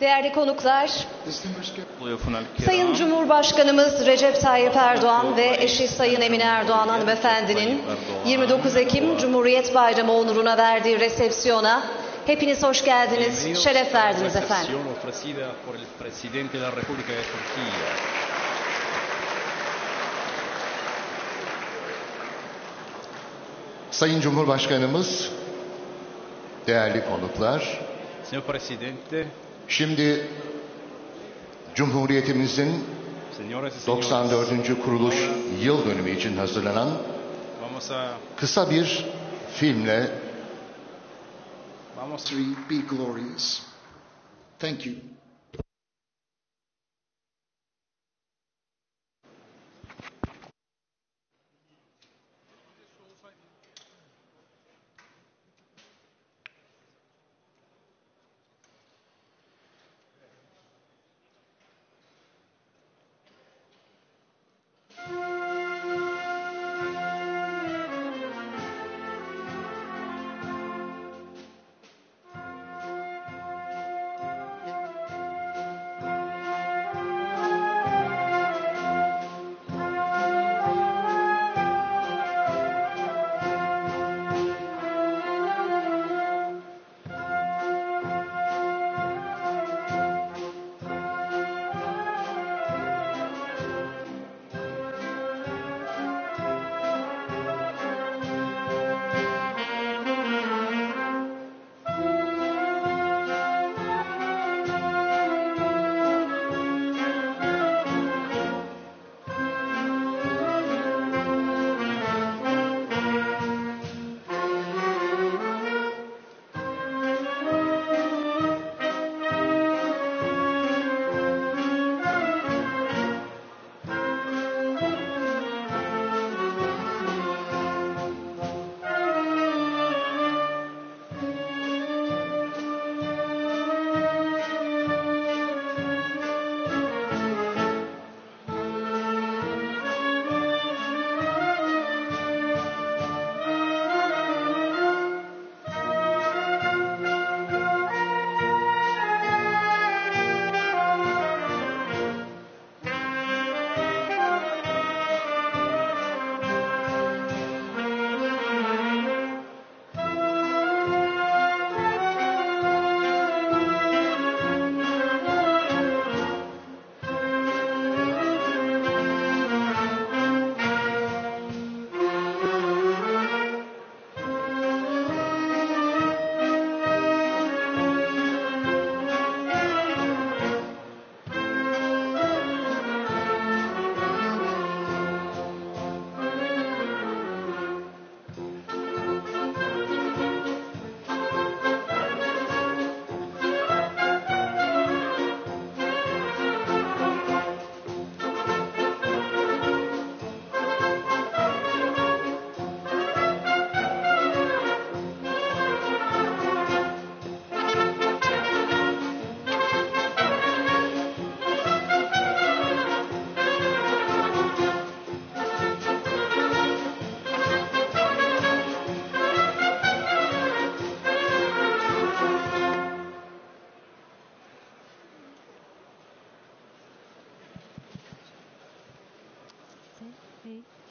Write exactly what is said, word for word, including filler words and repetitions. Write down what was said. Değerli konuklar, Sayın Cumhurbaşkanımız Recep Tayyip Erdoğan ve eşi Sayın Emine Erdoğan hanımefendinin yirmi dokuz Ekim Cumhuriyet Bayramı onuruna verdiği resepsiyona hepiniz hoş geldiniz, şeref verdiniz efendim. Sayın Cumhurbaşkanımız, değerli konuklar, şimdi Cumhuriyetimizin doksan dördüncü kuruluş yıl dönümü için hazırlanan kısa bir filmle Be glorious. Thank you.